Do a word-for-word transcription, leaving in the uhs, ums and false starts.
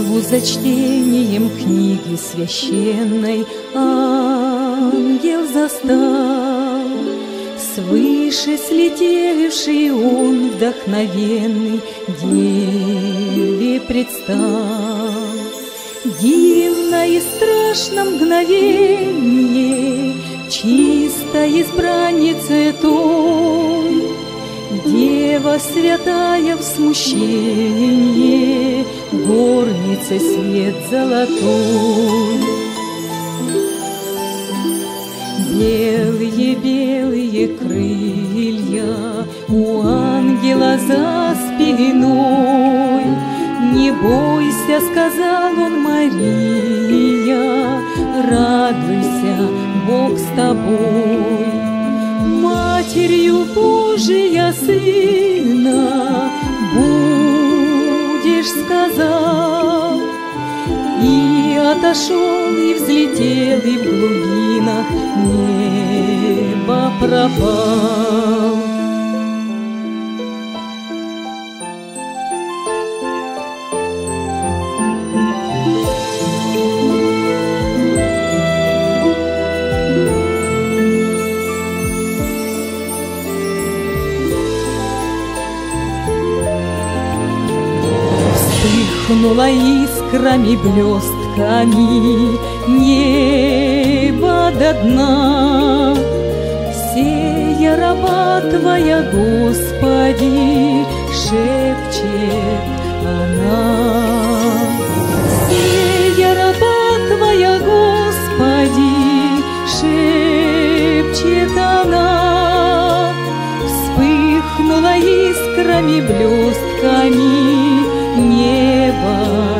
живу за чтением книги священной. Ангел застал свыше слетевший он вдохновенный, Деве предстал. Дивно и страшно мгновение чистой избраннице той, Дева святая в смущении, горница свет золотой. Белые-белые крылья у ангела за спиной. Не бойся, сказал он, Мария, радуйся, Бог с тобой. Матерью Божия сына будешь, сказал. И отошел, и взлетел, и в глубинах неба пропал. Вспыхнула искрами, блестками небо до дна. Сея раба твоя, Господи, шепчет она. Сея раба твоя, Господи, шепчет она. Вспыхнула искрами, блестками небо.